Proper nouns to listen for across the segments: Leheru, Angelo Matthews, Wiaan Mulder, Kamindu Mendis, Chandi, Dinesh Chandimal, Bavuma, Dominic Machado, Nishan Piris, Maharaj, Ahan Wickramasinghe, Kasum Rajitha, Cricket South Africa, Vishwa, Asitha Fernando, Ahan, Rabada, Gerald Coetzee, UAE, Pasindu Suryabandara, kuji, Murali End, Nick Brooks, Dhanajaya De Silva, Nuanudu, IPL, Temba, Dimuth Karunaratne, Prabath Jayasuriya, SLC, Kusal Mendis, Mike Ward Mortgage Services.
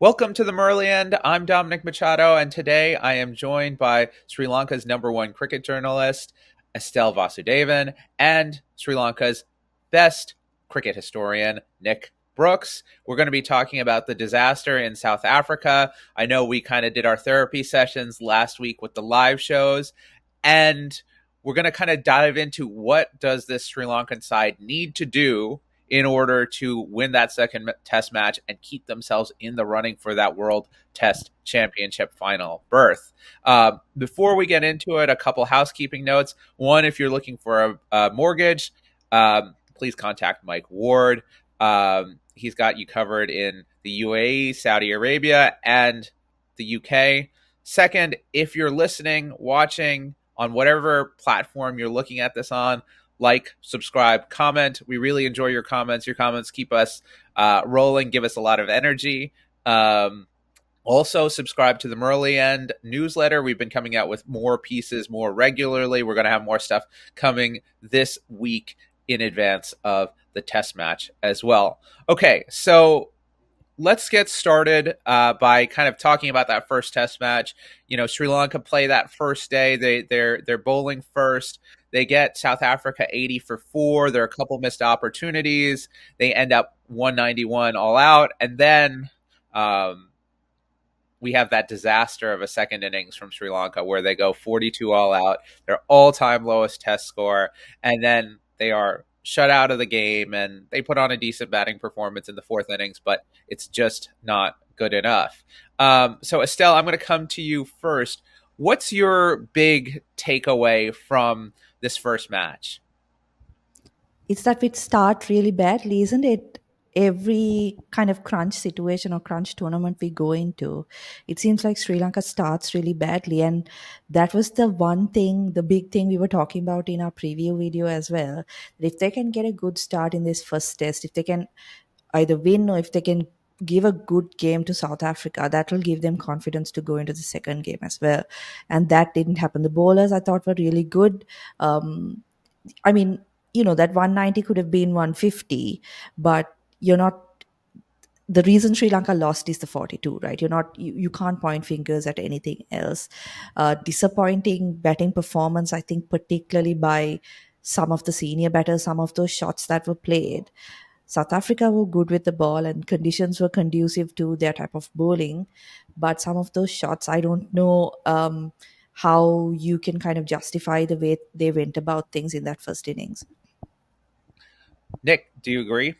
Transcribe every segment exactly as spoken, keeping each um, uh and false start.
Welcome to the Murali End. I'm Dominic Machado, and today I am joined by Sri Lanka's number one cricket journalist, Estelle Vasudevan, and Sri Lanka's best cricket historian, Nick Brooks. We're going to be talking about the disaster in South Africa. I know we kind of did our therapy sessions last week with the live shows, and we're going to kind of dive into what does this Sri Lankan side need to do in order to win that second test match and keep themselves in the running for that World Test Championship final berth. Uh, before we get into it, a couple housekeeping notes. One, if you're looking for a, a mortgage, um, please contact Mike Ward. Um, he's got you covered in the U A E, Saudi Arabia, and the U K. Second, if you're listening, watching on whatever platform you're looking at this on, like, subscribe, comment. We really enjoy your comments. Your comments keep us uh, rolling, give us a lot of energy. Um, also, subscribe to the Murali End newsletter. We've been coming out with more pieces more regularly. We're going to have more stuff coming this week in advance of the test match as well. Okay, so let's get started uh, by kind of talking about that first test match. You know, Sri Lanka play that first day. They, they're, they're bowling first. They get South Africa eighty for four. There are a couple missed opportunities. They end up one ninety-one all out. And then um, we have that disaster of a second innings from Sri Lanka where they go forty-two all out, their all-time lowest test score. And then they are shut out of the game, and they put on a decent batting performance in the fourth innings, but it's just not good enough. Um, so, Estelle, I'm going to come to you first. What's your big takeaway from this first match? It's that we start really badly, isn't it? Every kind of crunch situation or crunch tournament we go into, it seems like Sri Lanka starts really badly. And that was the one thing, the big thing we were talking about in our preview video as well. If they can get a good start in this first test, if they can either win or if they can give a good game to South Africa, that will give them confidence to go into the second game as well. And that didn't happen. The bowlers, I thought, were really good. Um, I mean, you know, that one ninety could have been one fifty, but you're not, the reason Sri Lanka lost is the forty-two, right? You're not, you, you can't point fingers at anything else. Uh, disappointing batting performance, I think, particularly by some of the senior batters, some of those shots that were played. South Africa were good with the ball and conditions were conducive to their type of bowling. But some of those shots, I don't know um, how you can kind of justify the way they went about things in that first innings. Nick, do you agree?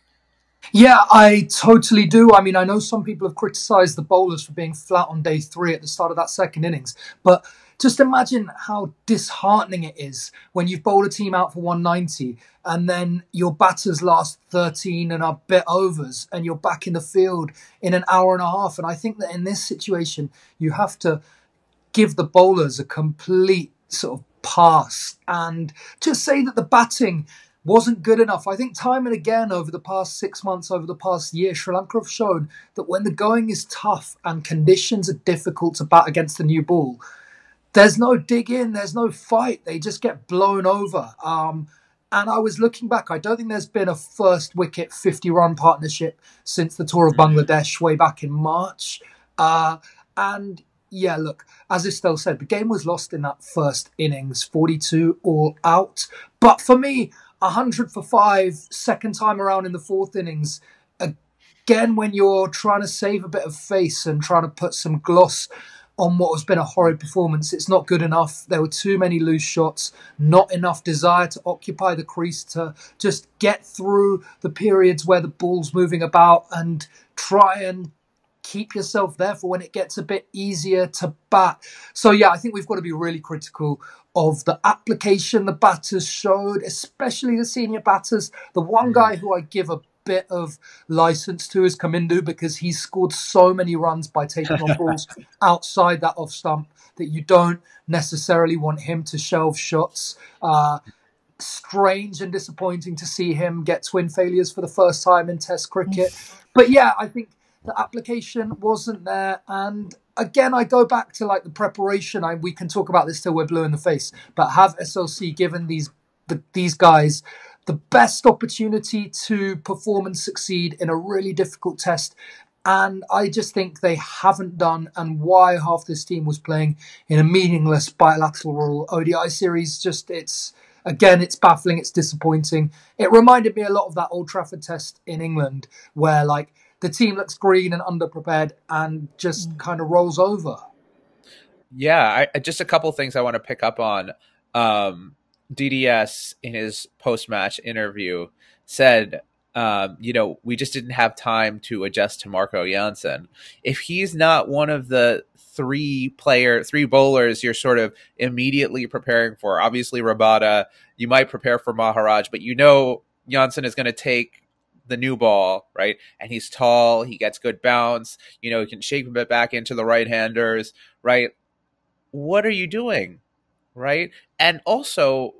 Yeah, I totally do. I mean, I know some people have criticised the bowlers for being flat on day three at the start of that second innings. But just imagine how disheartening it is when you've bowled a team out for one ninety and then your batters last thirteen and are bit overs and you're back in the field in an hour and a half. And I think that in this situation, you have to give the bowlers a complete sort of pass and just say that the batting wasn't good enough. I think time and again over the past six months, over the past year, Sri Lanka have shown that when the going is tough and conditions are difficult to bat against the new ball, there's no dig in, there's no fight. They just get blown over. Um, and I was looking back, I don't think there's been a first wicket fifty-run partnership since the tour of Bangladesh way back in March. Uh, and yeah, look, as Estelle said, the game was lost in that first innings, forty-two all out. But for me, one hundred for five, second time around in the fourth innings. Again, when you're trying to save a bit of face and trying to put some gloss on what has been a horrid performance, it's not good enough. There were too many loose shots, not enough desire to occupy the crease, to just get through the periods where the ball's moving about and try and keep yourself there for when it gets a bit easier to bat. So, yeah, I think we've got to be really critical of the application the batters showed, especially the senior batters. The one guy who I give a bit of license to is Kamindu, because he scored so many runs by taking on balls outside that off stump that you don't necessarily want him to shelve shots. Uh, strange and disappointing to see him get twin failures for the first time in Test cricket. But yeah, I think the application wasn't there. And again, I go back to like the preparation. I, we can talk about this till we're blue in the face, but have S L C given these the, these guys the best opportunity to perform and succeed in a really difficult test And I just think they haven't done, and why half this team was playing in a meaningless bilateral O D I series. Just it's again, it's baffling. It's disappointing. It reminded me a lot of that Old Trafford test in England, where like the team looks green and underprepared, and just kind of rolls over. Yeah, I, just a couple of things I want to pick up on. Um, D D S in his post-match interview said, Um, you know, we just didn't have time to adjust to Marco Janssen. If he's not one of the three player, three bowlers you're sort of immediately preparing for, obviously Rabada, you might prepare for Maharaj, but you know Janssen is going to take the new ball, right? And he's tall, he gets good bounce, you know, he can shape it back into the right-handers, right? What are you doing, right? And also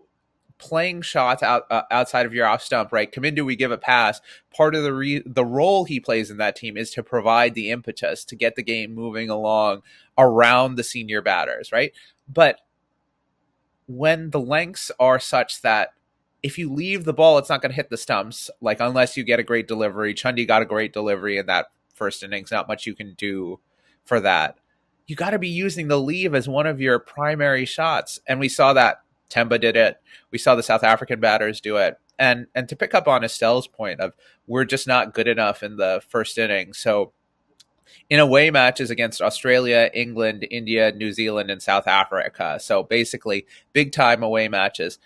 playing shots out uh, outside of your off stump, right? Kamindu, we give a pass. Part of the re- the role he plays in that team is to provide the impetus to get the game moving along around the senior batters, right? But when the lengths are such that if you leave the ball, it's not going to hit the stumps, like unless you get a great delivery. Chandi got a great delivery in that first innings. Not much you can do for that. You got to be using the leave as one of your primary shots. And we saw that Temba did it. We saw the South African batters do it. And and to pick up on Estelle's point of we're just not good enough in the first inning. So in away matches against Australia, England, India, New Zealand, and South Africa. So basically big time away matches.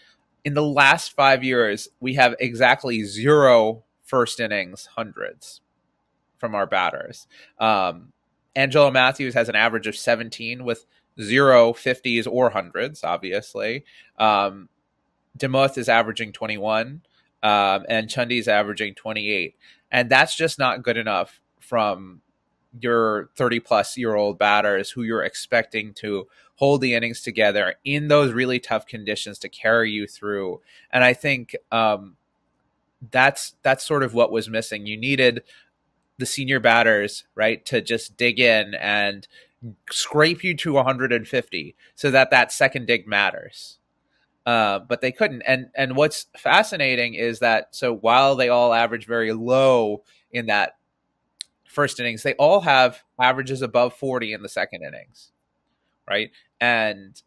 In the last five years, we have exactly zero first innings hundreds from our batters. Um, Angelo Matthews has an average of seventeen with zero fifties or hundreds, obviously. Um, Dimuth is averaging twenty-one, um, and Chandi's averaging twenty-eight. And that's just not good enough from your thirty-plus-year-old batters who you're expecting to hold the innings together in those really tough conditions to carry you through. And I think um, that's that's sort of what was missing. You needed the senior batters, right, to just dig in and scrape you to one hundred fifty so that that second dig matters. Uh, but they couldn't. And and what's fascinating is that, so while they all average very low in that first innings, they all have averages above forty in the second innings, right? And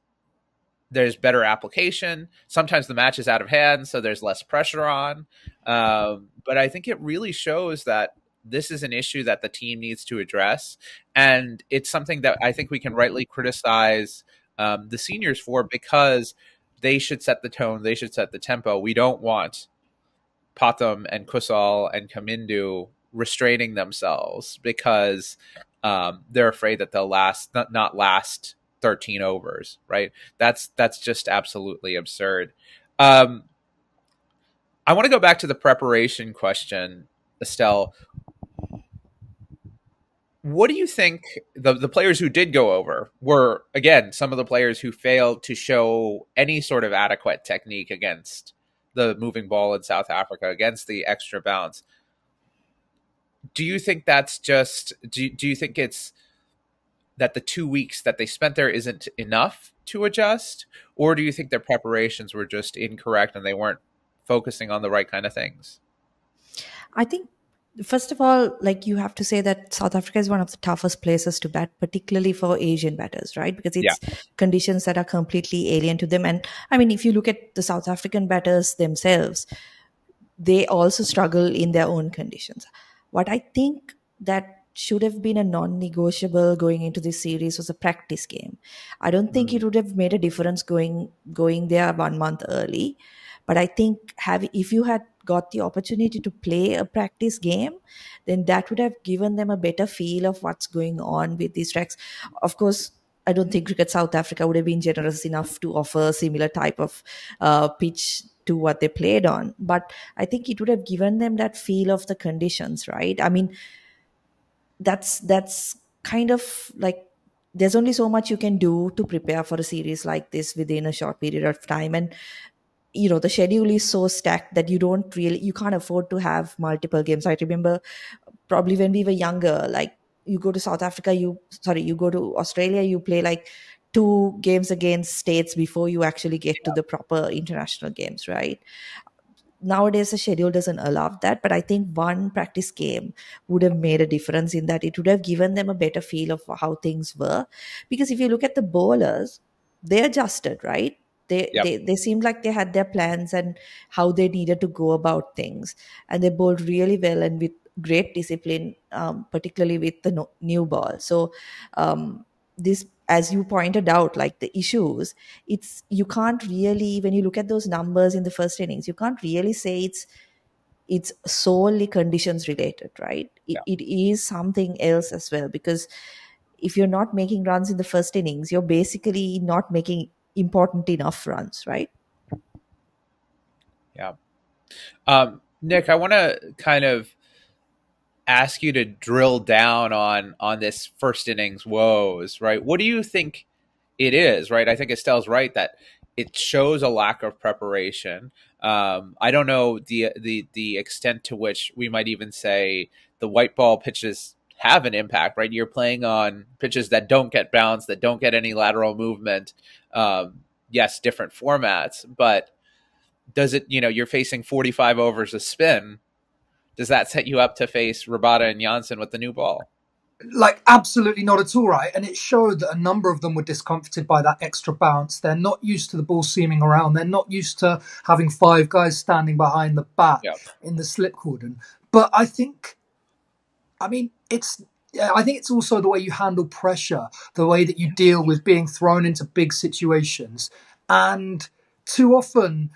there's better application. Sometimes the match is out of hand, so there's less pressure on. Um, but I think it really shows that this is an issue that the team needs to address. And it's something that I think we can rightly criticize um, the seniors for, because they should set the tone. They should set the tempo. We don't want Pathum and Kusal and Kamindu restraining themselves because um, they're afraid that they'll last, not, not last thirteen overs, right? That's, that's just absolutely absurd. Um, I want to go back to the preparation question, Estelle. What do you think the, the players who did go over were, again, some of the players who failed to show any sort of adequate technique against the moving ball in South Africa, against the extra bounce? Do you think that's just, do, do you think it's that the two weeks that they spent there isn't enough to adjust? Or do you think their preparations were just incorrect and they weren't focusing on the right kind of things? I think, first of all, like, you have to say that South Africa is one of the toughest places to bat, particularly for Asian batters, right? Because it's yeah. conditions that are completely alien to them. And I mean, if you look at the South African batters themselves, they also struggle in their own conditions. What I think that should have been a non-negotiable going into this series was a practice game. I don't think mm-hmm. it would have made a difference going going there one month early. But I think have, if you had got the opportunity to play a practice game, then that would have given them a better feel of what's going on with these tracks. Of course, I don't think Cricket South Africa would have been generous enough to offer a similar type of uh, pitch to what they played on. But I think it would have given them that feel of the conditions, right? I mean, that's that's kind of like, there's only so much you can do to prepare for a series like this within a short period of time. And you know, the schedule is so stacked that you don't really, you can't afford to have multiple games. I remember probably when we were younger, like you go to South Africa, you, sorry, you go to Australia, you play like two games against states before you actually get yeah. to the proper international games, right? nowadays the schedule doesn't allow that, but I think one practice game would have made a difference in that. It would have given them a better feel of how things were, because if you look at the bowlers, they adjusted, right? They, yep. they they seemed like they had their plans and how they needed to go about things, and they bowled really well and with great discipline, um, particularly with the no, new ball. So um, this, as you pointed out, like the issues, it's you can't really, when you look at those numbers in the first innings, you can't really say it's it's solely conditions related, right? It, yeah. it is something else as well, because if you're not making runs in the first innings, you're basically not making important enough runs, right? Yeah. Um, Nick, I want to kind of ask you to drill down on on this first innings woes, right? What do you think it is, right? I think Estelle's right that it shows a lack of preparation. Um, I don't know the the the extent to which we might even say the white ball pitches have an impact, right? You're playing on pitches that don't get bounce, that don't get any lateral movement. Um, yes, different formats, but does it, you know, you're facing forty-five overs of spin. Does that set you up to face Rabada and Janssen with the new ball? Like, absolutely not at all, right? And it showed that a number of them were discomforted by that extra bounce. They're not used to the ball seaming around. They're not used to having five guys standing behind the bat yep. in the slip cordon. But I think, I mean, it's... I think it's also the way you handle pressure, the way that you deal with being thrown into big situations. And too often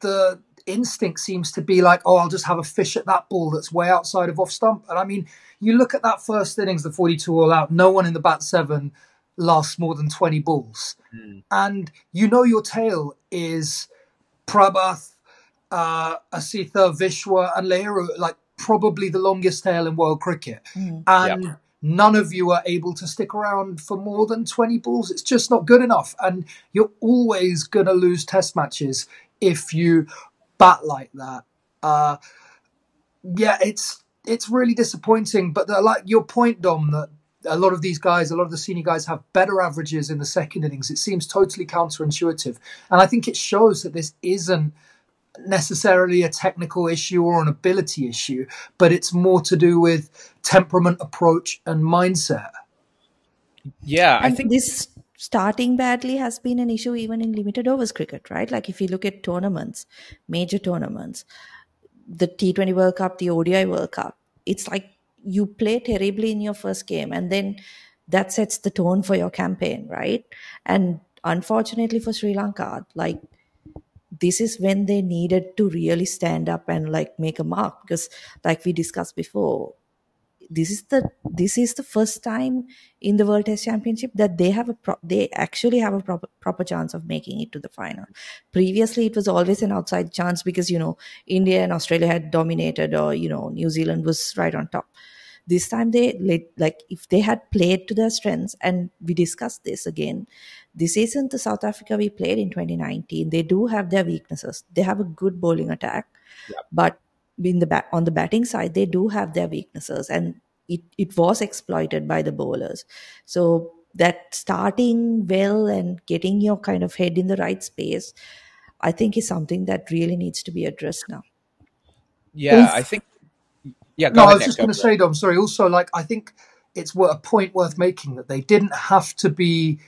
the instinct seems to be like, oh, I'll just have a fish at that ball that's way outside of off stump. And I mean, you look at that first innings, the forty-two all out, no one in the bat seven lasts more than twenty balls. Mm. And you know your tail is Prabath, uh, Asitha, Vishwa and Leheru, like, probably the longest tail in world cricket. Mm. And yep. none of you are able to stick around for more than twenty balls. It's just not good enough. And you're always going to lose test matches if you bat like that. Uh, yeah, it's it's really disappointing. But like your point, Dom, that a lot of these guys, a lot of the senior guys have better averages in the second innings. It seems totally counterintuitive. And I think it shows that this isn't necessarily a technical issue or an ability issue, but it's more to do with temperament, approach and mindset. Yeah, I and think this starting badly has been an issue even in limited overs cricket, right? Like if you look at tournaments, major tournaments, the T twenty World Cup, the O D I World Cup, it's like you play terribly in your first game and then that sets the tone for your campaign, right? And unfortunately for Sri Lanka, like this is when they needed to really stand up and like make a mark, because like we discussed before, this is the this is the first time in the World Test Championship that they have a pro- they actually have a proper proper chance of making it to the final. Previously, it was always an outside chance because, you know, India and Australia had dominated, or, you know, New Zealand was right on top. This time they, like, if they had played to their strengths, and we discussed this again, this isn't the South Africa we played in twenty nineteen. They do have their weaknesses. They have a good bowling attack, yeah. but in the bat, on the batting side, they do have their weaknesses, and it, it was exploited by the bowlers. So that starting well and getting your kind of head in the right space, I think is something that really needs to be addressed now. Yeah, if- I think. Yeah, no, I was just going to say, Dom, sorry. Also, like, I think it's a point worth making that they didn't have to be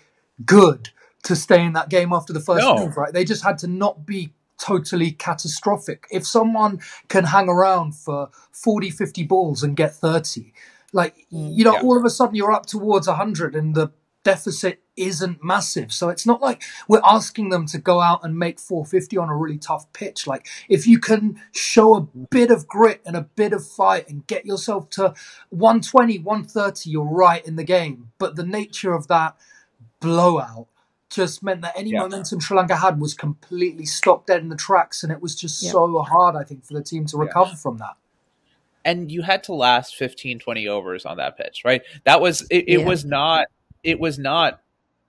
good to stay in that game after the first no. move, right? They just had to not be totally catastrophic. If someone can hang around for forty, fifty balls and get thirty, like, you know, yeah. all of a sudden you're up towards one hundred and the deficit isn't massive. So it's not like we're asking them to go out and make four fifty on a really tough pitch. Like, if you can show a bit of grit and a bit of fight and get yourself to one twenty, one thirty, you're right in the game. But the nature of that blowout just meant that any yeah. momentum Sri Lanka had was completely stopped dead in the tracks. And it was just yeah. so hard, I think, for the team to recover yeah. from that. And you had to last fifteen, twenty overs on that pitch, right? That was, it, it yeah. was not, it was not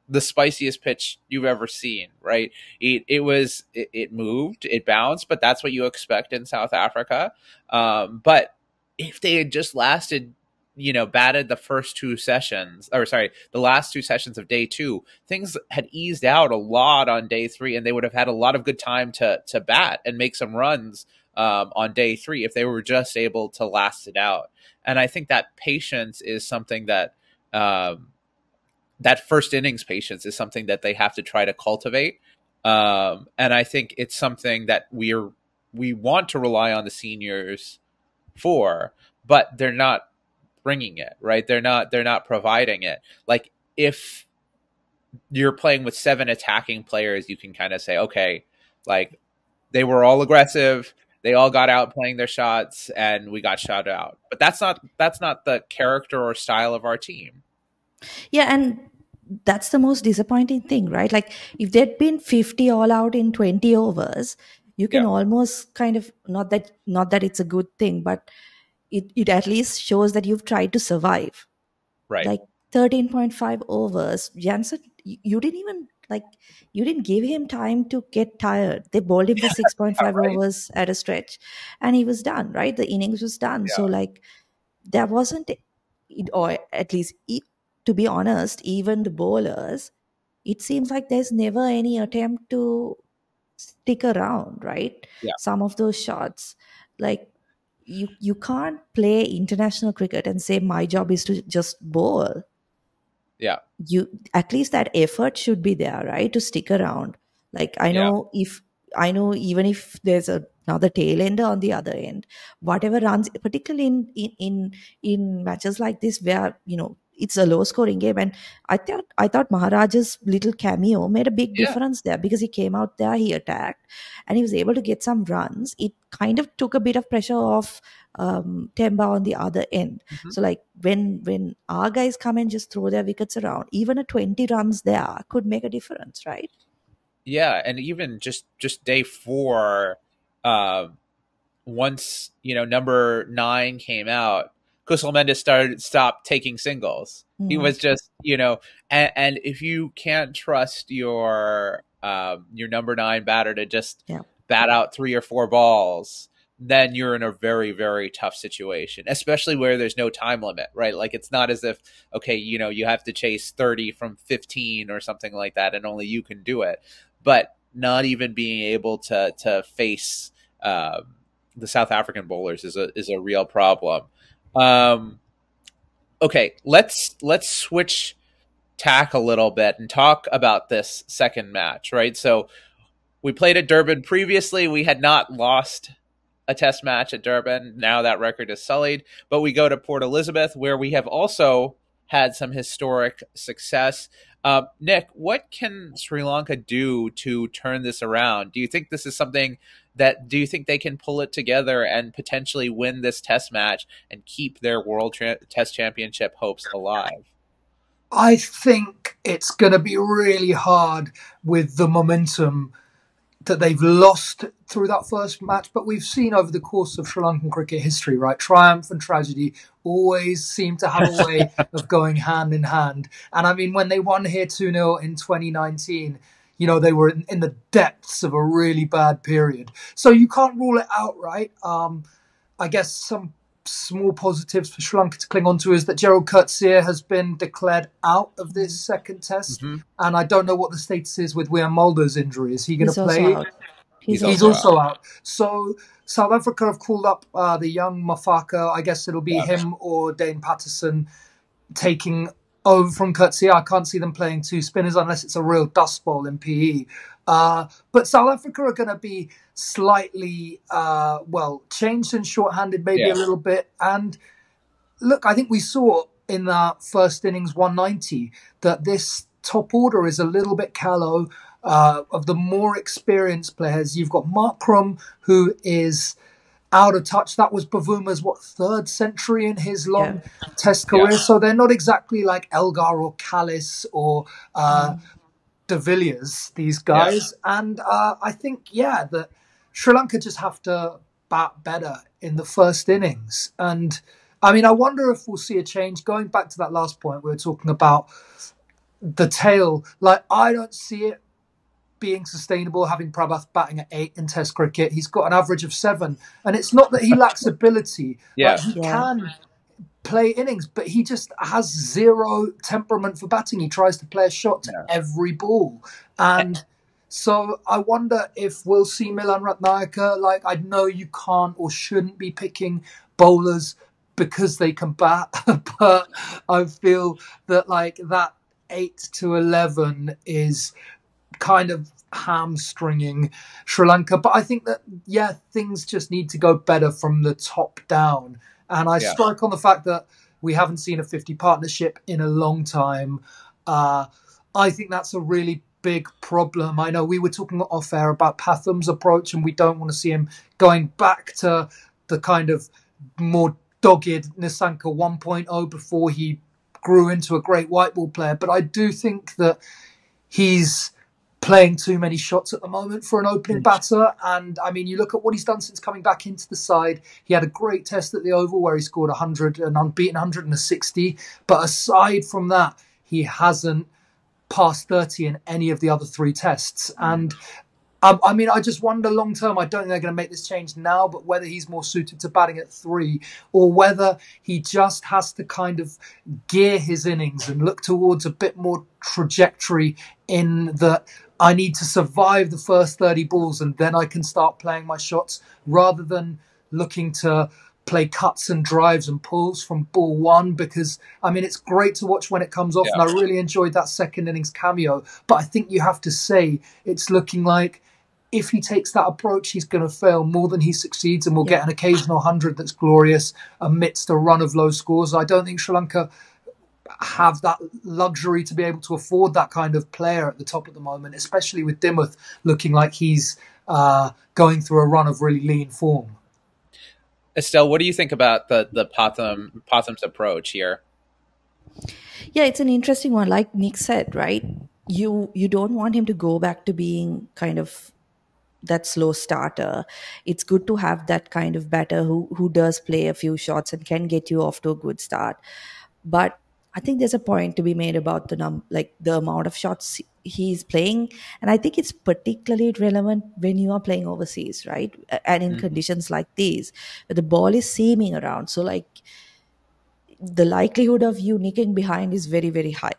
the spiciest pitch you've ever seen, right? It it was it, it moved, it bounced, but that's what you expect in South Africa. Um, but if they had just lasted you know, batted the first two sessions, or sorry, the last two sessions of day two, things had eased out a lot on day three, and they would have had a lot of good time to to bat and make some runs um, on day three if they were just able to last it out. And I think that patience is something that, um, that first innings patience is something that they have to try to cultivate. Um, and I think it's something that we're, we want to rely on the seniors for, but they're not bringing it, right? They're not, they're not providing it. Like, if you're playing with seven attacking players, you can kind of say, okay, like, they were all aggressive. They all got out playing their shots and we got shut out. But that's not, that's not the character or style of our team. Yeah, and that's the most disappointing thing, right? Like, if there'd been fifty all out in twenty overs, you can yeah. almost kind of, not that not that it's a good thing, but it, it at least shows that you've tried to survive. Right. Like thirteen point five overs, Janssen, you, you didn't even, like, you didn't give him time to get tired. They bowled him for six point five right. overs at a stretch and he was done, right? The innings was done. Yeah. So, like, there wasn't, or at least, to be honest, even the bowlers, it seems like there's never any attempt to stick around, right? Yeah. Some of those shots, like, you, you can't play international cricket and say, my job is to just bowl. Yeah, you at least that effort should be there, right? To stick around. Like, I know yeah. if I know, even if there's a, another tail ender on the other end, whatever runs, particularly in in in, in matches like this where, you know, it's a low scoring game. And I thought I thought Maharaj's little cameo made a big yeah. difference there, because he came out there, he attacked, and he was able to get some runs. It kind of took a bit of pressure off um, Temba on the other end. Mm-hmm. So, like, when when our guys come and just throw their wickets around, even a twenty runs there could make a difference, right? Yeah, and even just just day four, uh, once, you know, number nine came out, Kusal Mendis started stopped taking singles. Mm-hmm. He was just, you know, and, and if you can't trust your um, your number nine batter to just yeah. bat out three or four balls, then you're in a very, very tough situation, especially where there's no time limit, right? Like, it's not as if, okay, you know, you have to chase thirty from fifteen or something like that, and only you can do it. But not even being able to to face um, the South African bowlers is a is a real problem. Um, okay, let's, let's switch tack a little bit and talk about this second match, right? So we played at Durban previously. We had not lost a test match at Durban. Now that record is sullied, but we go to Port Elizabeth, where we have also had some historic success. Uh, Nick, what can Sri Lanka do to turn this around? Do you think this is something that, do you think they can pull it together and potentially win this test match and keep their World tra- Test Championship hopes alive? I think it's going to be really hard with the momentum that they've lost through that first match. But we've seen over the course of Sri Lankan cricket history, right? Triumph and tragedy always seem to have a way of going hand in hand. And I mean, when they won here two nil in twenty nineteen, you know, they were in, in the depths of a really bad period. So you can't rule it out, right? Um, I guess some small positives for Sri Lanka to cling on to is that Gerald Coetzee has been declared out of this second test. Mm-hmm. And I don't know what the status is with William Mulder's injury. Is he going to play? Also He's, He's also, also out. out. So South Africa have called up uh, the young Mafaka. I guess it'll be yeah. him or Dane Patterson taking over from Coetzee. I can't see them playing two spinners unless it's a real dust bowl in P E. Uh, but South Africa are going to be slightly, uh, well, changed and shorthanded maybe yes. a little bit. And look, I think we saw in that first innings one ninety that this top order is a little bit callow uh, of the more experienced players. You've got Markram, who is out of touch. That was Bavuma's, what, third century in his long yeah. test career. Yeah. So they're not exactly like Elgar or Callis or Uh, mm. De Villiers, these guys. Yes. And uh, I think, yeah, that Sri Lanka just have to bat better in the first innings. And I mean, I wonder if we'll see a change. Going back to that last point, we were talking about the tail. Like, I don't see it being sustainable, having Prabath batting at eight in test cricket. He's got an average of seven. And it's not that he lacks ability. Yeah. Like, he yeah. can play innings, but he just has zero temperament for batting. He tries to play a shot to yeah. every ball. And so I wonder if we'll see Milan Ratnayaka. Like, I know you can't or shouldn't be picking bowlers because they can bat, but I feel that like that eight to eleven is kind of hamstringing Sri Lanka. But I think that, yeah, things just need to go better from the top down. And I yeah. strike on the fact that we haven't seen a fifty partnership in a long time. Uh, I think that's a really big problem. I know we were talking off air about Pathum's approach, and we don't want to see him going back to the kind of more dogged Nissanka one point oh before he grew into a great white ball player. But I do think that he's playing too many shots at the moment for an opening batter. And I mean, you look at what he's done since coming back into the side. He had a great test at the Oval where he scored one hundred, an unbeaten one hundred and a sixty. But aside from that, he hasn't passed thirty in any of the other three tests. And um, I mean, I just wonder long term, I don't think they're going to make this change now, but whether he's more suited to batting at three or whether he just has to kind of gear his innings and look towards a bit more trajectory in the... I need to survive the first thirty balls and then I can start playing my shots, rather than looking to play cuts and drives and pulls from ball one. Because, I mean, it's great to watch when it comes off. Yeah. And I really enjoyed that second innings cameo. But I think you have to say it's looking like if he takes that approach, he's going to fail more than he succeeds. And we'll yeah. get an occasional one hundred that's glorious amidst a run of low scores. I don't think Sri Lanka have that luxury to be able to afford that kind of player at the top at the moment, especially with Dimuth looking like he's uh, going through a run of really lean form. Estelle, what do you think about the, the Pathum, Pathum's approach here? Yeah, it's an interesting one. Like Nick said, right? You, you don't want him to go back to being kind of that slow starter. It's good to have that kind of batter who, who does play a few shots and can get you off to a good start. But I think there's a point to be made about the num like the amount of shots he's playing, and I think it's particularly relevant when you are playing overseas, right? And in mm-hmm. conditions like these, where the ball is seaming around, so like the likelihood of you nicking behind is very, very high,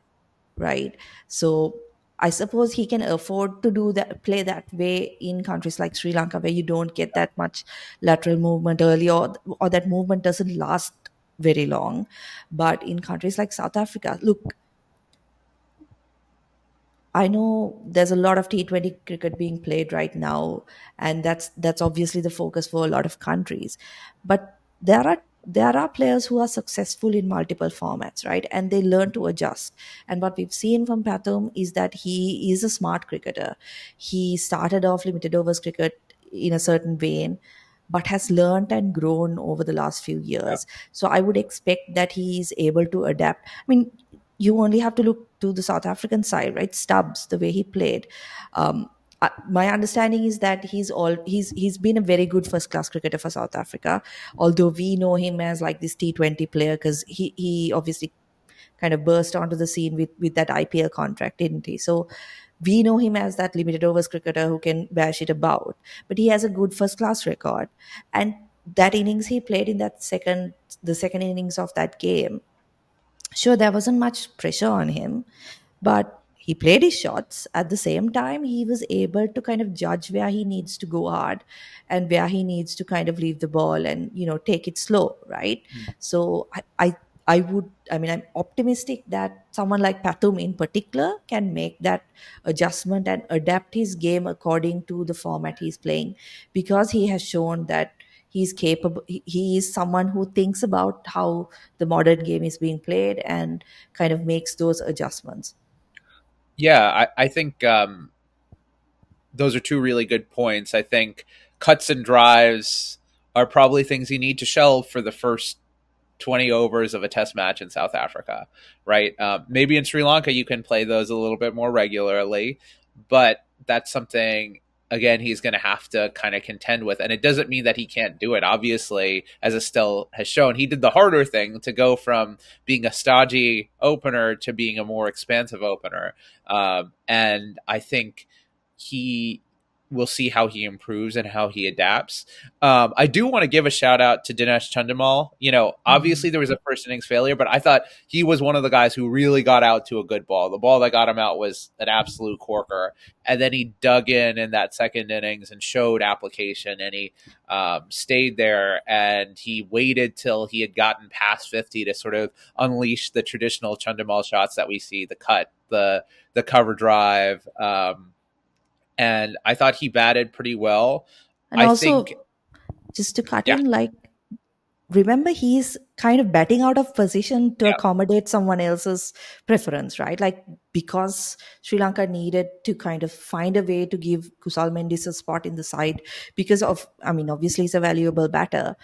right? So I suppose he can afford to do that, play that way in countries like Sri Lanka, where you don't get that much lateral movement early, or or that movement doesn't last very long. But in countries like South Africa, look, I know there's a lot of T twenty cricket being played right now, and that's that's obviously the focus for a lot of countries. But there are there are players who are successful in multiple formats, right? And they learn to adjust. And what we've seen from Pathum is that he is a smart cricketer. He started off limited overs cricket in a certain vein, but has learned and grown over the last few years. Yeah. So I would expect that he is able to adapt. I mean, you only have to look to the South African side, right? Stubbs, the way he played. Um, I, my understanding is that he's all he's he's been a very good first-class cricketer for South Africa, although we know him as like this T twenty player, because he, he obviously kind of burst onto the scene with, with that I P L contract, didn't he? So we know him as that limited overs cricketer who can bash it about, but he has a good first class record. And that innings he played in that second, the second innings of that game, sure, there wasn't much pressure on him, but he played his shots. At the same time, he was able to kind of judge where he needs to go hard and where he needs to kind of leave the ball and, you know, take it slow, right? Mm. So I, I I would, I mean, I'm optimistic that someone like Pathum in particular can make that adjustment and adapt his game according to the format he's playing, because he has shown that he's capable. He is someone who thinks about how the modern game is being played and kind of makes those adjustments. Yeah, I, I think um, those are two really good points. I think cuts and drives are probably things you need to shelve for the first twenty overs of a test match in South Africa, right? Um, maybe in Sri Lanka, you can play those a little bit more regularly, but that's something, again, he's going to have to kind of contend with. And it doesn't mean that he can't do it. Obviously, as Estelle has shown, he did the harder thing to go from being a stodgy opener to being a more expansive opener. Um, and I think he we'll see how he improves and how he adapts. Um, I do want to give a shout out to Dinesh Chandimal. You know, obviously there was a first innings failure, but I thought he was one of the guys who really got out to a good ball. The ball that got him out was an absolute corker. And then he dug in in that second innings and showed application, and he um, stayed there and he waited till he had gotten past fifty to sort of unleash the traditional Chandimal shots that we see, the cut, the, the cover drive, um, and I thought he batted pretty well. And I also, think, just to cut yeah. in, like, remember, he's kind of batting out of position to yeah. accommodate someone else's preference, right? Like, because Sri Lanka needed to kind of find a way to give Kusal Mendis a spot in the side because of, I mean, obviously he's a valuable batter.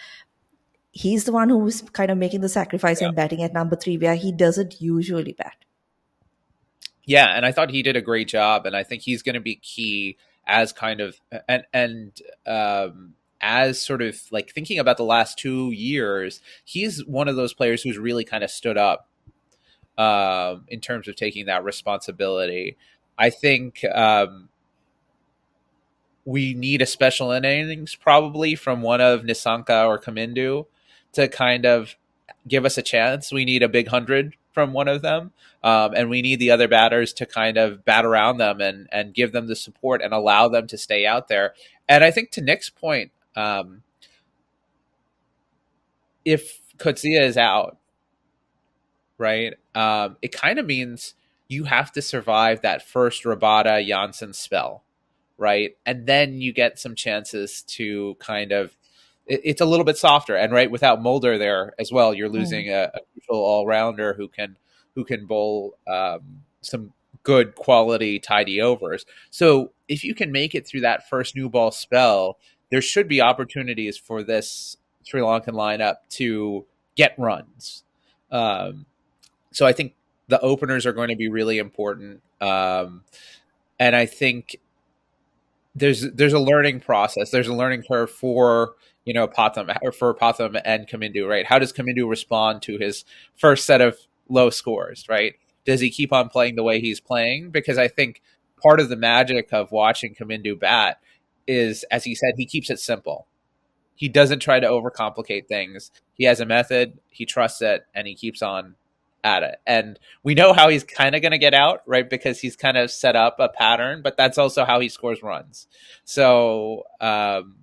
He's the one who's kind of making the sacrifice yeah. and batting at number three where he doesn't usually bat. Yeah, and I thought he did a great job, and I think he's going to be key as kind of and and um, as sort of like thinking about the last two years, he's one of those players who's really kind of stood up um, in terms of taking that responsibility. I think um, we need a special innings probably from one of Nissanka or Kamindu to kind of give us a chance. We need a big hundred from one of them. Um, and we need the other batters to kind of bat around them and, and give them the support and allow them to stay out there. And I think to Nick's point, um, if Coetzee is out, right, um, it kind of means you have to survive that first Rabada Janssen spell, right? And then you get some chances to kind of, it's a little bit softer. And right, without Mulder there as well, you're losing a, a crucial all-rounder who can who can bowl um, some good quality tidy overs. So if you can make it through that first new ball spell, there should be opportunities for this Sri Lankan lineup to get runs. Um, so I think the openers are going to be really important. Um, and I think there's there's a learning process. There's a learning curve for you know, Pathum, or for Pathum and Kamindu, right? How does Kamindu respond to his first set of low scores, right? Does he keep on playing the way he's playing? Because I think part of the magic of watching Kamindu bat is, as he said, he keeps it simple. He doesn't try to overcomplicate things. He has a method, he trusts it, and he keeps on at it. And we know how he's kind of going to get out, right? Because he's kind of set up a pattern, but that's also how he scores runs. So, um,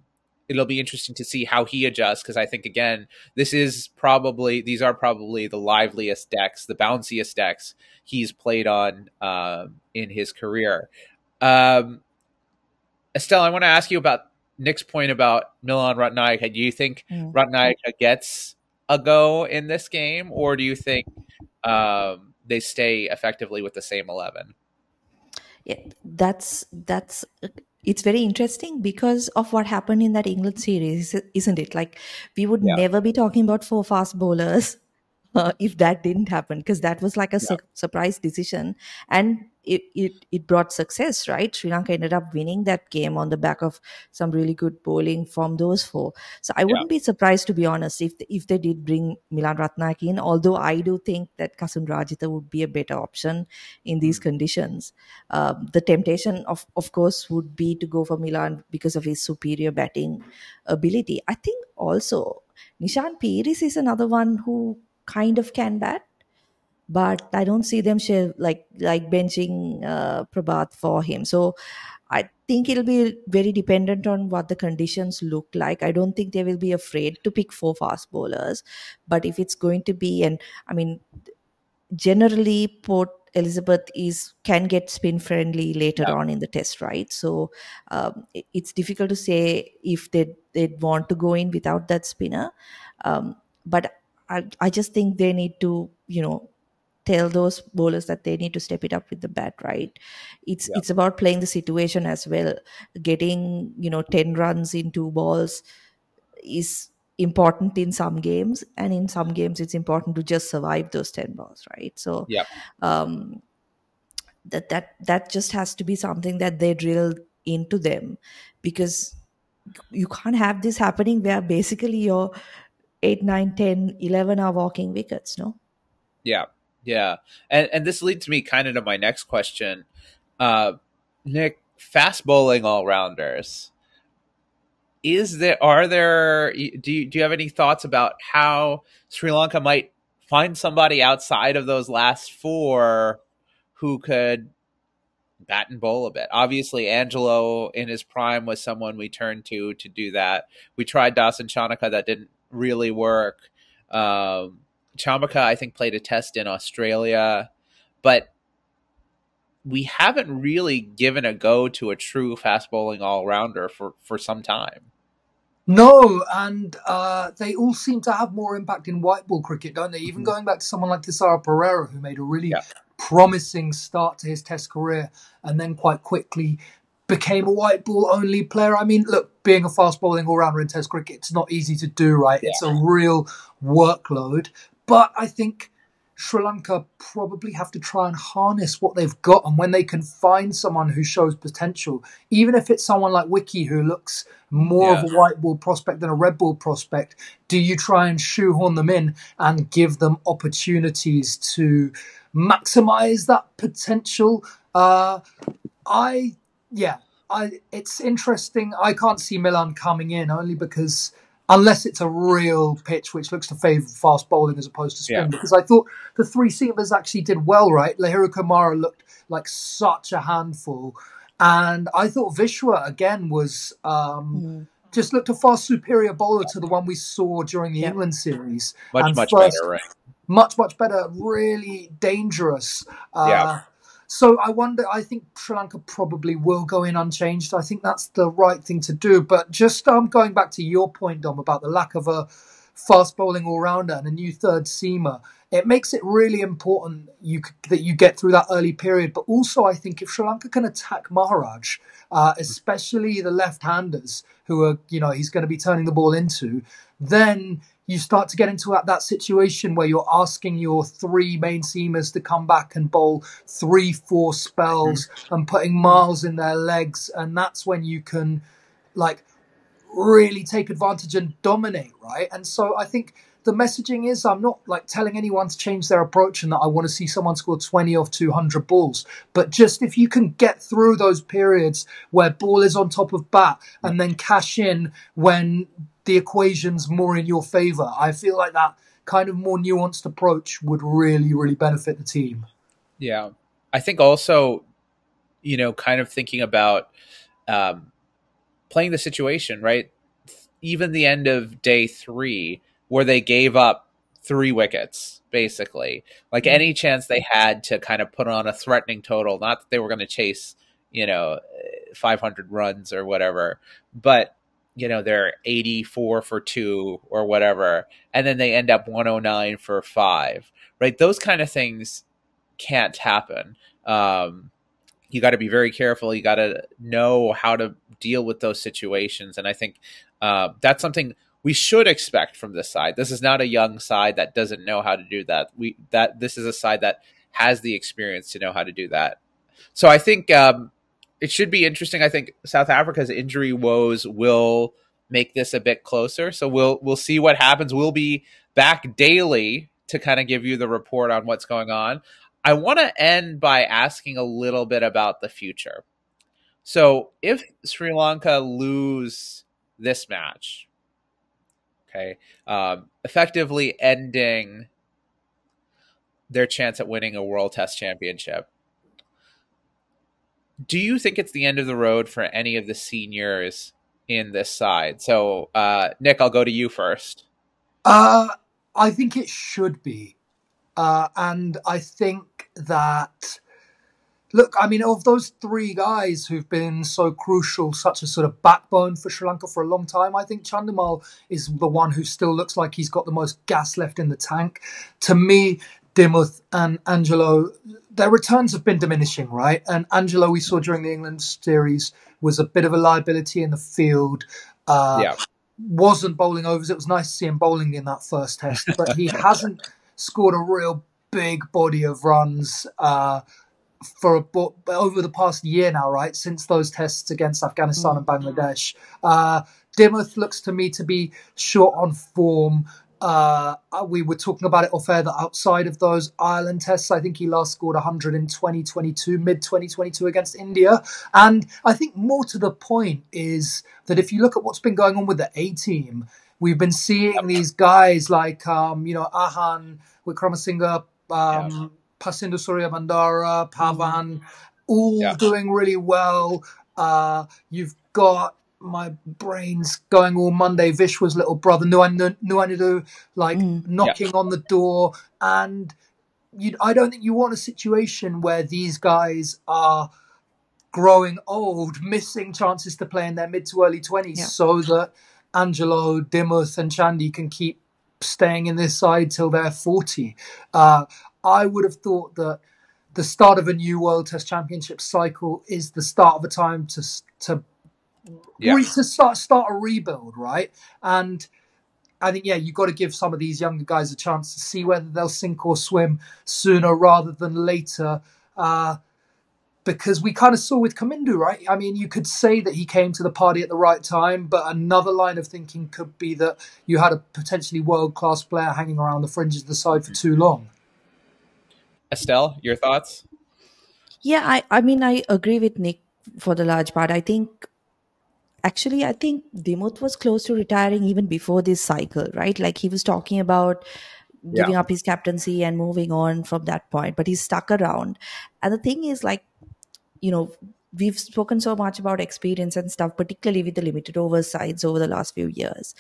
it'll be interesting to see how he adjusts, because I think, again, this is probably these are probably the liveliest decks, the bounciest decks he's played on um, in his career. Um, Estelle, I want to ask you about Nick's point about Milan Ratnayaka. Do you think mm-hmm. Ratnayaka gets a go in this game, or do you think um, they stay effectively with the same eleven? Yeah, that's that's. It's very interesting because of what happened in that England series, isn't it? Like, we would yeah. never be talking about four fast bowlers uh, if that didn't happen, because that was like a yeah. su- surprise decision. And it, it, it brought success, right? Sri Lanka ended up winning that game on the back of some really good bowling from those four. So I wouldn't yeah. be surprised, to be honest, if, if they did bring Milan Ratnayaka in, although I do think that Kasum Rajitha would be a better option in these mm-hmm. conditions. Um, the temptation, of, of course, would be to go for Milan because of his superior batting ability. I think also Nishan Piris is another one who kind of can bat. But I don't see them share, like like benching uh, Prabath for him. So I think it'll be very dependent on what the conditions look like. I don't think they will be afraid to pick four fast bowlers. But if it's going to be, and I mean, generally Port Elizabeth is can get spin friendly later yeah. on in the test, right? So um, it, it's difficult to say if they they'd want to go in without that spinner. Um, but I I just think they need to, you know, tell those bowlers that they need to step it up with the bat, right? It's yeah. it's about playing the situation as well. Getting, you know, ten runs in two balls is important in some games, and in some games it's important to just survive those ten balls, right? So yeah. um, that that that just has to be something that they drill into them, because you can't have this happening where basically your eight, nine, ten, eleven are walking wickets, no? Yeah. Yeah, and and this leads me kind of to my next question. Uh, Nick, fast bowling all rounders. Is there, are there, do you, do you have any thoughts about how Sri Lanka might find somebody outside of those last four who could bat and bowl a bit? Obviously, Angelo in his prime was someone we turned to to do that. We tried Dasan Chanaka. That didn't really work. Um, Chamaka, I think, played a test in Australia, but we haven't really given a go to a true fast bowling all rounder for, for some time. No, and uh, they all seem to have more impact in white ball cricket, don't they? Even mm-hmm. going back to someone like Tisara Pereira, who made a really yeah. promising start to his test career and then quite quickly became a white ball only player. I mean, look, being a fast bowling all rounder in test cricket, it's not easy to do, right? Yeah. It's a real workload. But I think Sri Lanka probably have to try and harness what they've got. And when they can find someone who shows potential, even if it's someone like Wiki, who looks more yeah. of a white ball prospect than a red ball prospect, do you try and shoehorn them in and give them opportunities to maximize that potential? Uh, I, yeah, I, it's interesting. I can't see Milan coming in only because... unless it's a real pitch, which looks to favour fast bowling as opposed to spin. Yeah. Because I thought the three seamers actually did well, right? Leheru Kumara looked like such a handful. And I thought Vishwa, again, was um, mm. just looked a far superior bowler yeah. to the one we saw during the yeah. England series. Much, and much first, better, right? Much, much better. Really dangerous. Uh, yeah. So I wonder, I think Sri Lanka probably will go in unchanged. I think that's the right thing to do. But just um, going back to your point, Dom, about the lack of a fast bowling all-rounder and a new third seamer, it makes it really important you, that you get through that early period. But also, I think if Sri Lanka can attack Maharaj, uh, especially the left-handers who are, you know, he's going to be turning the ball into, then you start to get into that situation where you're asking your three main seamers to come back and bowl three, four spells mm-hmm. and putting miles in their legs. And that's when you can, like, really take advantage and dominate, right? And so I think the messaging is I'm not, like, telling anyone to change their approach and that I want to see someone score twenty off two hundred balls. But just if you can get through those periods where ball is on top of bat and then cash in when the equation's more in your favour. I feel like that kind of more nuanced approach would really, really benefit the team. Yeah. I think also, you know, kind of thinking about um, playing the situation, right? Even the end of day three, where they gave up three wickets, basically. Like any chance they had to kind of put on a threatening total, not that they were going to chase, you know, five hundred runs or whatever, but you know, they're eighty-four for two or whatever, and then they end up one oh nine for five, right? Those kind of things can't happen. Um, you got to be very careful. You got to know how to deal with those situations. And I think uh, that's something we should expect from this side. This is not a young side that doesn't know how to do that. We that This is a side that has the experience to know how to do that. So I think... Um, it should be interesting. I think South Africa's injury woes will make this a bit closer. So we'll we'll see what happens. We'll be back daily to kind of give you the report on what's going on. I want to end by asking a little bit about the future. So if Sri Lanka lose this match, okay, um, effectively ending their chance at winning a World Test Championship, do you think it's the end of the road for any of the seniors in this side? So, uh, Nick, I'll go to you first. Uh, I think it should be. Uh, and I think that, look, I mean, of those three guys who've been so crucial, such a sort of backbone for Sri Lanka for a long time, I think Chandimal is the one who still looks like he's got the most gas left in the tank. To me, Dimuth and Angelo, their returns have been diminishing, right? And Angelo, we saw during the England series, was a bit of a liability in the field. Uh, yeah. Wasn't bowling overs. It was nice to see him bowling in that first test, but he hasn't scored a real big body of runs uh, for a bo- over the past year now, right? Since those tests against Afghanistan mm-hmm. and Bangladesh. Uh, Dimuth looks to me to be short on form. Uh, we were talking about it off air that outside of those Ireland tests, I think he last scored one hundred in twenty twenty-two, mid twenty twenty-two against India. And I think more to the point is that if you look at what's been going on with the A team, we've been seeing these guys like, um, you know, Ahan, Wickramasinghe, um, yeah. Pasindu Suryabandara, Pavan, all yeah. doing really well. Uh, you've got my brain's going all Monday. Vishwa's little brother, Nuanudu, like mm, knocking yeah. on the door. And you, I don't think you want a situation where these guys are growing old, missing chances to play in their mid to early twenties yeah. so that Angelo, Dimuth and Chandi can keep staying in this side till they're forty. Uh, I would have thought that the start of a new World Test Championship cycle is the start of a time to... to Yeah. We to start start a rebuild, right? And I think, yeah, you've got to give some of these younger guys a chance to see whether they'll sink or swim sooner rather than later. Uh, because we kind of saw with Kamindu, right? I mean, you could say that he came to the party at the right time, but another line of thinking could be that you had a potentially world-class player hanging around the fringes of the side for too long. Estelle, your thoughts? Yeah, I, I mean, I agree with Nick for the large part. I think Actually, I think Dimuth was close to retiring even before this cycle, right? Like he was talking about giving yeah. up his captaincy and moving on from that point, but he's stuck around. And the thing is, like, you know, we've spoken so much about experience and stuff, particularly with the limited oversides over the last few years.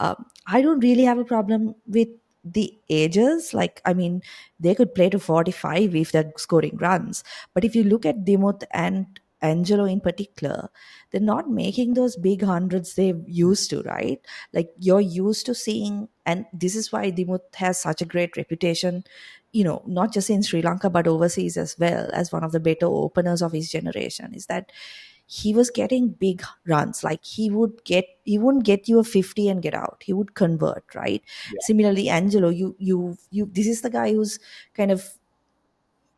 Um, I don't really have a problem with the ages. Like, I mean, they could play to forty-five if they're scoring runs. But if you look at Dimuth and Angelo in particular, they're not making those big hundreds they used to, right? Like you're used to seeing, and this is why Dimuth has such a great reputation, you know, not just in Sri Lanka, but overseas as well, as one of the better openers of his generation, is that he was getting big runs. Like he would get, he wouldn't get you a fifty and get out. He would convert, right? Yeah. Similarly, Angelo, you, you, you, this is the guy who's kind of,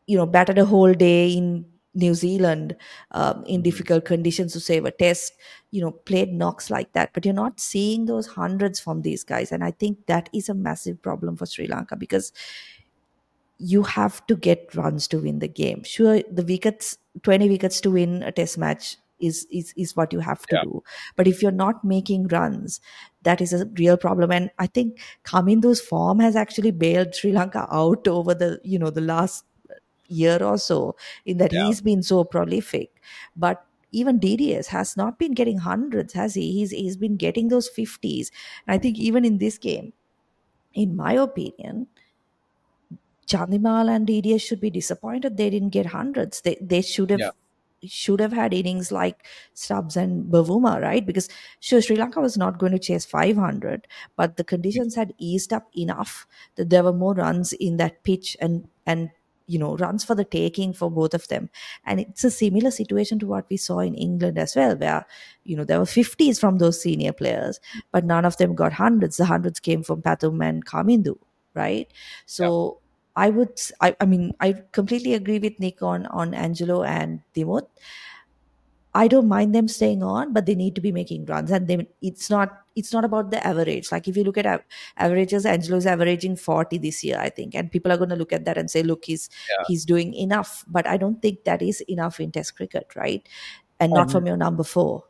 you know, batted a whole day in New Zealand um, in difficult conditions to save a test, you know, played knocks like that. But you're not seeing those hundreds from these guys. And I think that is a massive problem for Sri Lanka because you have to get runs to win the game. Sure, the wickets, twenty wickets to win a test match is is, is what you have to yeah. do. But if you're not making runs, that is a real problem. And I think Kamindu's form has actually bailed Sri Lanka out over the, you know, the last year or so, in that yeah. he's been so prolific. But even D D S has not been getting hundreds, has he? He's he's been getting those fifties. And I think even in this game, in my opinion, Chandimal and D D S should be disappointed they didn't get hundreds. They they should have yeah. should have had innings like Stubbs and Bavuma, right? Because sure, Sri Lanka was not going to chase five hundred, but the conditions had eased up enough that there were more runs in that pitch and and you know, runs for the taking for both of them. And it's a similar situation to what we saw in England as well, where, you know, there were fifties from those senior players, but none of them got hundreds. The hundreds came from Pathum and Kamindu, right? So yeah. I would, I, I mean, I completely agree with Nick on, on Angelo and Dimuth. I don't mind them staying on, but they need to be making runs. And they, it's not it's not about the average. Like if you look at averages, Angelo's averaging forty this year, I think. And people are going to look at that and say, look, he's yeah. he's doing enough. But I don't think that is enough in Test cricket, right? And um, not from your number four.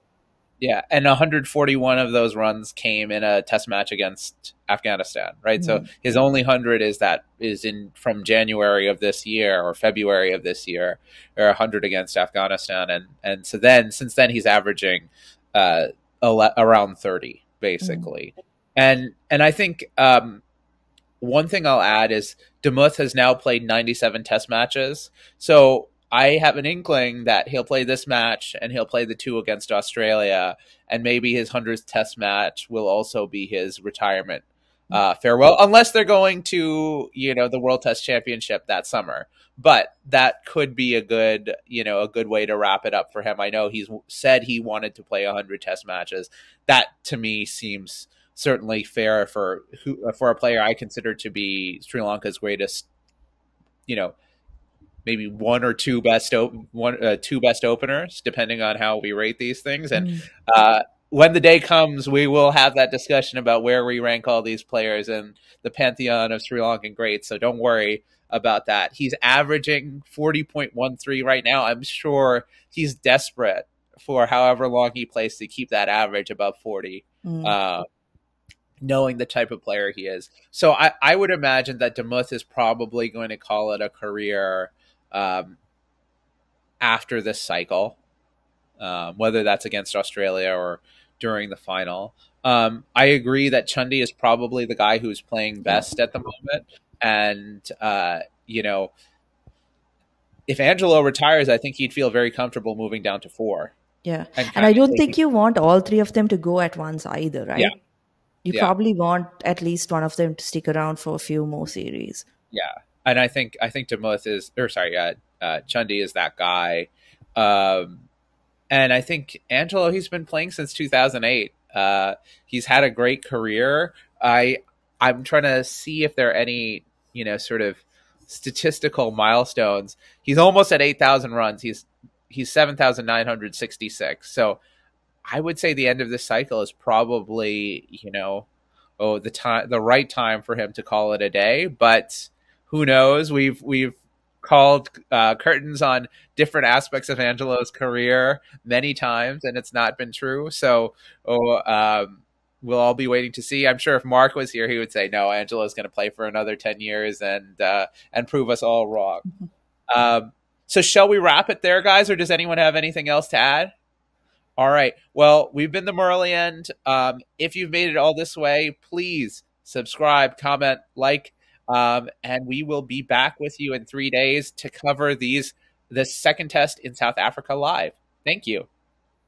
Yeah, and one hundred forty-one of those runs came in a Test match against Afghanistan, right? Mm-hmm. So his only hundred is that is in from January of this year or February of this year, or one hundred against Afghanistan, and and so then since then he's averaging uh, ele- around thirty basically, mm-hmm. and and I think um, one thing I'll add is Dimuth has now played ninety-seven Test matches, so I have an inkling that he'll play this match and he'll play the two against Australia, and maybe his hundredth Test match will also be his retirement uh, farewell, unless they're going to, you know, the World Test Championship that summer. But that could be a good, you know, a good way to wrap it up for him. I know he's said he wanted to play one hundred Test matches. That to me seems certainly fair for who, for a player I consider to be Sri Lanka's greatest, you know, maybe one or two best, op- one, uh, two best openers, depending on how we rate these things. And mm. uh, when the day comes, we will have that discussion about where we rank all these players in the pantheon of Sri Lankan greats. So don't worry about that. He's averaging forty point one three right now. I'm sure he's desperate for however long he plays to keep that average above forty, mm. uh, knowing the type of player he is. So I, I would imagine that Dimuth is probably going to call it a career um, after this cycle, um, whether that's against Australia or during the final. Um, I agree that Chandi is probably the guy who's playing best at the moment. And, uh, you know, if Angelo retires, I think he'd feel very comfortable moving down to four. Yeah. And, and I don't think you want all three of them to go at once either, right? Yeah. You yeah. probably want at least one of them to stick around for a few more series. Yeah. And I think I think Dimuth is, or sorry, uh, uh, Chandi is that guy. Um, and I think Angelo, he's been playing since two thousand eight. Uh, he's had a great career. I, I'm trying to see if there are any, you know, sort of statistical milestones. He's almost at eight thousand runs. He's He's seven thousand nine hundred sixty-six. So I would say the end of this cycle is probably, you know, oh, the time, the right time for him to call it a day. But who knows? We've we've called uh, curtains on different aspects of Angelo's career many times, and it's not been true. So oh, um, we'll all be waiting to see. I'm sure if Mark was here, he would say, no, Angelo's going to play for another ten years and uh, and prove us all wrong. Mm-hmm. Um So shall we wrap it there, guys, or does anyone have anything else to add? All right. Well, we've been the Murali End. Um, if you've made it all this way, please subscribe, comment, like, um, and we will be back with you in three days to cover these the second test in South Africa live. Thank you.